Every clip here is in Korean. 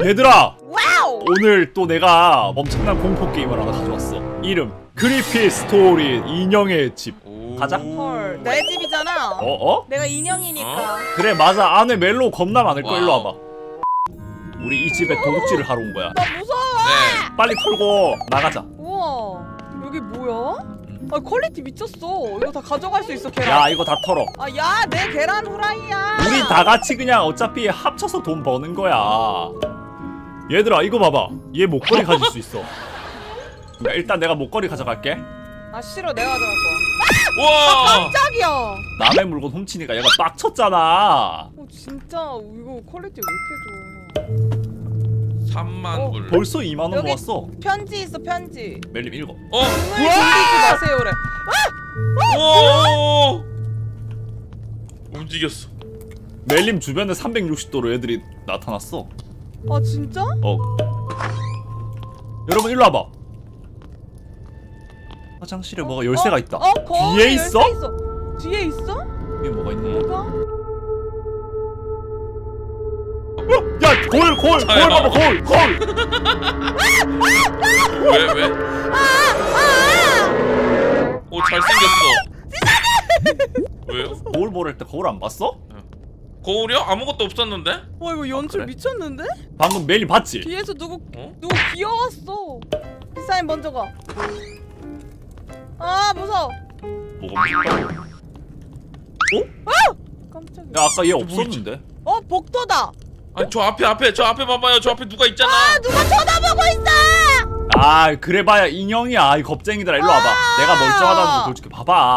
얘들아! 와우! 오늘 또 내가 엄청난 공포게임을 하나 가져왔어. 이름 크리피 스토리 인형의 집. 가자. 헐, 내 집이잖아. 어어? 내가 인형이니까. 그래 맞아. 안에 멜로 겁나 많을 거. 일로 와봐. 우리 이 집에 도둑질을 하러 온 거야. 나 무서워. 네. 빨리 털고 나가자. 우와 여기 뭐야? 아 퀄리티 미쳤어. 이거 다 가져갈 수 있어. 계란. 야 이거 다 털어. 아 야 내 계란 후라이야. 우리 다 같이 그냥 어차피 합쳐서 돈 버는 거야. 얘들아 이거 봐봐. 얘 목걸이 가질 수 있어. 야, 일단 내가 목걸이 가져갈게. 아 싫어. 내가 가져갈 거야. 우와. 아 깜짝이야. 남의 물건 훔치니까 얘가 빡쳤잖아. 어 진짜 이거 퀄리티 왜 이렇게 좋아. 3만 불. 벌써 2만 원 모았어. 편지 있어 편지. 멜림 읽어. 어? 눈을 돌리지 마세요래. 아! 어! 움직였어. 멜림 주변에 360도로 애들이 나타났어. 아 진짜? 어. 여러분 일로 와봐. 화장실에 뭐가 열쇠가 있다. 뒤에 열쇠 있어? 있어? 뒤에 있어? 뒤에 뭐가 있네. 뭐가? 야! 거울! 거울! 거울 봐봐! 거울! 거울! 왜? 왜? 오 잘생겼어. 세상에! 왜요? 거울 보랄 때 거울 안 봤어? 거울이요? 아무것도 없었는데? 와 이거 연출 미쳤는데? 방금 멜리 봤지? 뒤에서 누구 귀여웠어. 디사인 먼저 가. 아 무서워. 뭐가 무섭다고? 어? 아! 깜짝이야. 야 아까 얘 없었는데? 어? 복도다! 아니 저 앞에 봐봐요. 저 앞에 누가 있잖아. 아 누가 쳐다보고 있어. 아 그래봐야 인형이야. 이 겁쟁이들아 일로 와봐. 내가 멀쩡하다는 거 솔직히 봐봐.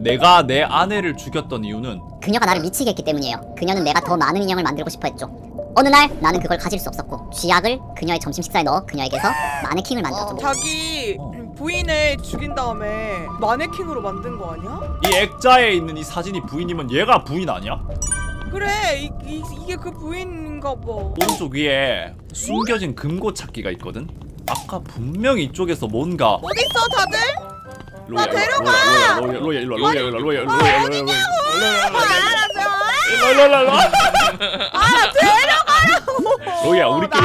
내가 내 아내를 죽였던 이유는 그녀가 나를 미치게 했기 때문이에요. 그녀는 내가 더 많은 인형을 만들고 싶어 했죠. 어느 날 나는 그걸 가질 수 없었고 쥐약을 그녀의 점심 식사에 넣어 그녀에게서 마네킹을 만들었던. 자기 부인을 죽인 다음에 마네킹으로 만든 거 아니야? 이 액자에 있는 이 사진이 부인이면 얘가 부인 아니야? 그래 이게 그 부인인가 봐. 오른쪽 위에 숨겨진 금고 찾기가 있거든? 아까 분명히 이쪽에서 뭔가 어딨어 다들? 나 데려가! 로야 일로와. 로야 아 데려가라고. 로야 우리끼리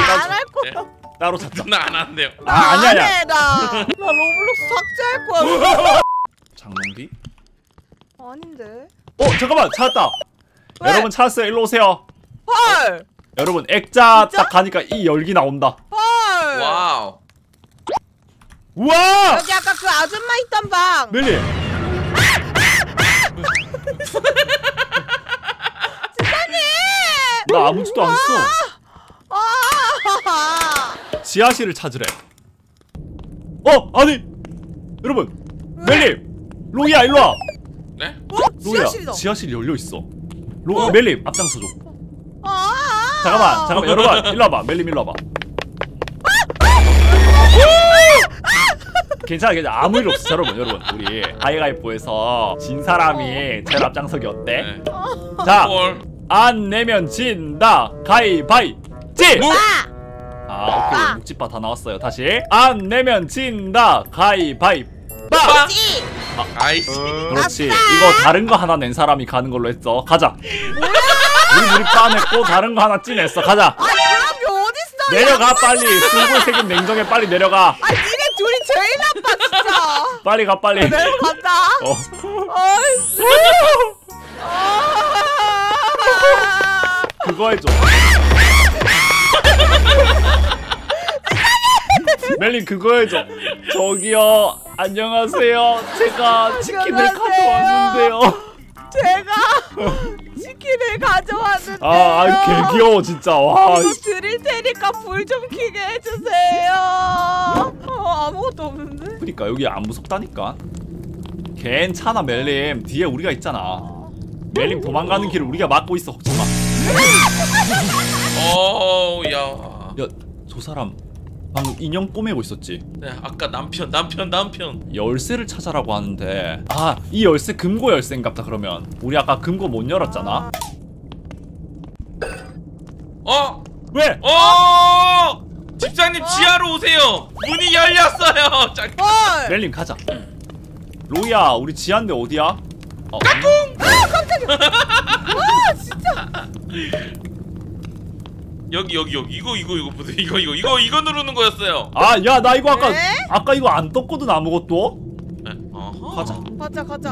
따로 찾자. 나 안 한대요. 아 아니야. 나 로블록스 삭제할 거야. 장롱비? 아닌데. 어 잠깐만 찾았다. 왜? 여러분 찾았어요. 일로 오세요. 헐. 여러분 액자 진짜? 딱 가니까 이 열기 나온다. 헐. 와우. 우와. 여기 아까 그 아줌마 있던 방. 멜리. 나 아무것도 안 써. 지하실을 찾으래. 어! 아니! 여러분! 멜림! 로이야 일로와! 네? 어? 지하실이다. 지하실이 열려있어. 어? 멜림 앞장서줘. 잠깐만 여러분 일로와봐. 멜림 일로와봐. 괜찮아 아무 일 없어. 여러분 우리 가위바위보에서 진 사람이 제일 앞장서기 어때? 네. 자! 안 내면 진다. 가위바위찌. 아 오케이. 묵찌빠 다 나왔어요. 다시 안 내면 진다. 가위바위빠. 아이씨. 그렇지. 이거 다른 거 하나 낸 사람이 가는 걸로 했어. 가자. 우리 빠 냈고 다른 거 하나 찌 냈어. 가자. 아 그럼 어딨어? 내려가 빨리. 승부 세금 냉정해. 빨리 내려가. 아 니네 둘이 제일 나빠 진짜. 빨리 가 빨리. 내려갔다. 아이씨. 그거 해줘. 멜린 그거 해줘. 저기요 안녕하세요. 제가 치킨을 가져왔는데요. 아 개귀여워 진짜. 와. 이거 드릴 테니까 불 좀 켜게 해주세요. 아무것도 없는데? 그러니까 여기 안 무섭다니까. 괜찮아 멜린. 뒤에 우리가 있잖아. 멜린 도망가는 길을 우리가 막고 있어. 걱정 마. 어우야. 야, 저 사람 방금 인형 꼬매고 있었지? 네, 아까 남편 열쇠를 찾아라고 하는데, 아, 이 열쇠 금고 열쇠인갑다. 그러면 우리 아까 금고 못 열었잖아? 어? 왜? 어! 집사님 지하로 오세요! 문이 열렸어요! 멜림 가자. 로이야, 우리 지하인데 어디야? 까꿍! 아, 깜짝이야! 아, 진짜! 여기 이거 누르는 거였어요. 아, 야, 나 이거 아까 이거 안 떴거든 아무것도. 네? 어허. 가자.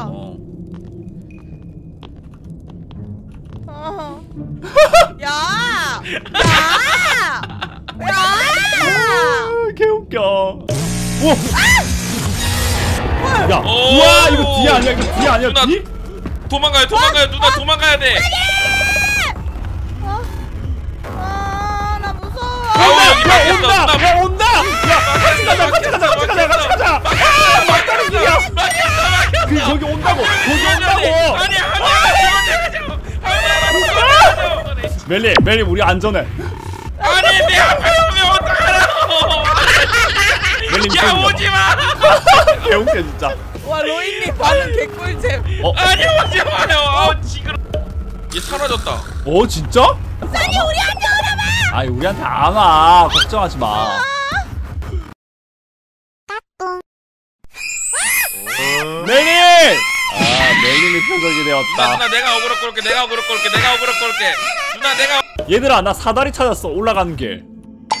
어. 야! 야! 야! 개웃겨. 오! 아! 야! 와, 이거 뒤 아니야? 이거 뒤 아니야? 누나, 뒤? 도망가요. 누나 도망가야 돼. 온다! 같이 가자! 막다른 길이야! 그 거기 온다고! 아니야! 멜리 우리 안전해. 아니, 내 앞에 오면 어떡하라고! 야, 오지마! 개웃겨 진짜. 와, 로이님 방금 개꿀잼. 아니, 오지마요! 아, 지금 얘 사라졌다. 어, 진짜? 아니, 우리 안전! 아이, 우리한테 안 와. 걱정하지 마. 멜림! 아, 멜림이 표적이 되었다. 누나, 내가 어그로 꼴게. 누나, 내가. 얘들아, 나 사다리 찾았어. 올라가는 길.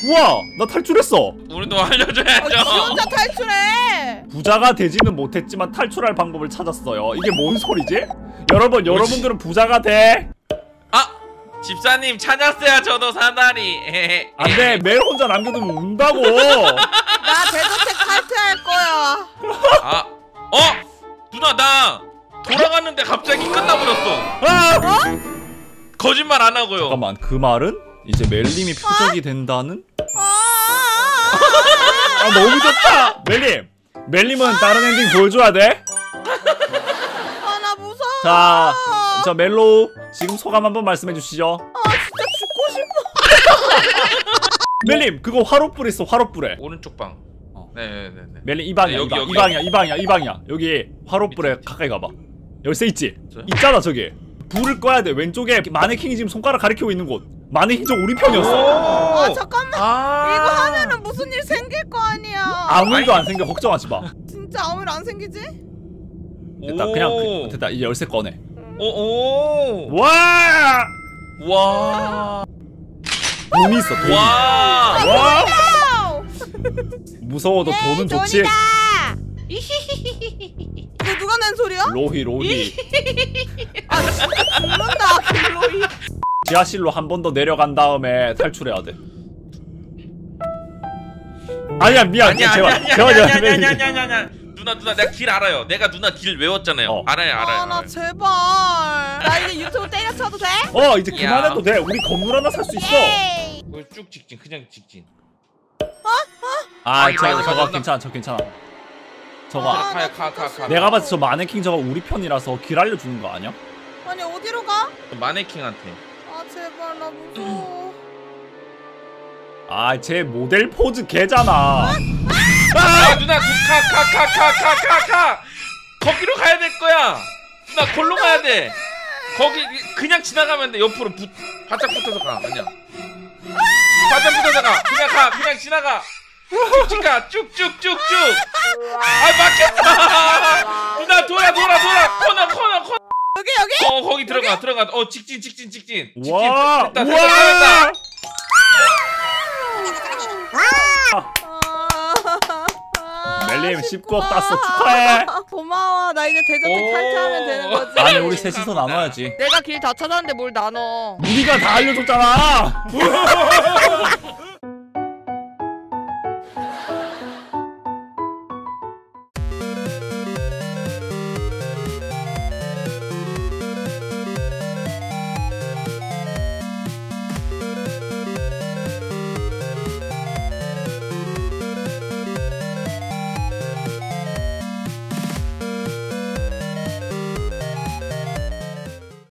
우와, 나 탈출했어. 우리도 알려줘야죠. 아, 지 혼자 탈출해. 부자가 되지는 못했지만 탈출할 방법을 찾았어요. 이게 뭔 소리지? 여러분, 여러분들은 부자가 돼. 집사님 찾았어요. 저도 사다리. 안돼, 매일 혼자 남겨두면 운다고. 나 대도책 탈퇴할 거야. 아, 어? 누나, 나 돌아갔는데 갑자기 끝나버렸어. 아, 어? 거짓말 안 하고요. 잠깐만, 그 말은 이제 멜림이 표적이 된다는? 아, 너무 좋다. 멜림은 다른 엔딩 보여줘야 돼. 아, 나 무서워. 자, 멜로우 지금 소감 한번 말씀해 주시죠. 아, 진짜 죽고 싶어. 멜림, 그거 화롯불 있어. 화롯불에 오른쪽 방. 네네네. 멜림, 이 방이야. 네, 여기, 이 방이야. 여기 화롯불에 가까이 가봐. 열쇠 있지? 있잖아, 저기. 불을 꺼야 돼. 왼쪽에 마네킹이 지금 손가락 가리키고 있는 곳. 마네킹 저 우리 편이었어. 아, 잠깐만. 이거 하면은 무슨 일 생길 거 아니야. 아무 일도 안 생겨. 걱정하지 마. 진짜 아무 일 안 생기지? 됐다. 그냥 됐다. 이제 열쇠 꺼내. 오오! 와! 돈이 있어, 돈. 와! 무서워도 돈은 좋지. 이거 누가 낸 소리야? 로이. 아, 죽는다, 그 로이. 지하실로 한 번 더 내려간 다음에 탈출해야 돼. 아니야, 미안. 제발. 누나, 내가 길 알아요. 내가 누나 길 외웠잖아요. 알아요. 아, 나 제발. 나 이제 유튜브 때려쳐도 돼? 이제 그만해도 돼. 우리 건물 하나 살 수 있어. 이걸 쭉 직진, 그냥 직진. 저거 괜찮아. 저거. 가. 내가 봤을 때 저 마네킹 저거 우리 편이라서 길 알려주는 거 아니야? 아니, 어디로 가? 마네킹한테. 아, 제발, 나 무서워. 아, 쟤 모델 포즈 개잖아. 아, 누나, 가! 거기로 가야 될 거야. 누나, 골로 가야 돼. 거기 그냥 지나가면 돼. 옆으로 바짝 붙어서 가. 그냥 바짝 붙어서 가. 그냥 가. 그냥 지나가. 쭉쭉 가. 쭉쭉쭉쭉. 아, 막혔다. 누나, 돌아. 코너. 여기. 거기 들어가. 직진. 와, 됐다. 멜림, 10구 땄어. 축하해. 고마워. 나 이제 대접팩 탈퇴하면 되는 거지. 아니, 우리 셋이서 나눠야지. 내가 길 다 찾았는데 뭘 나눠. 우리가 다 알려줬잖아.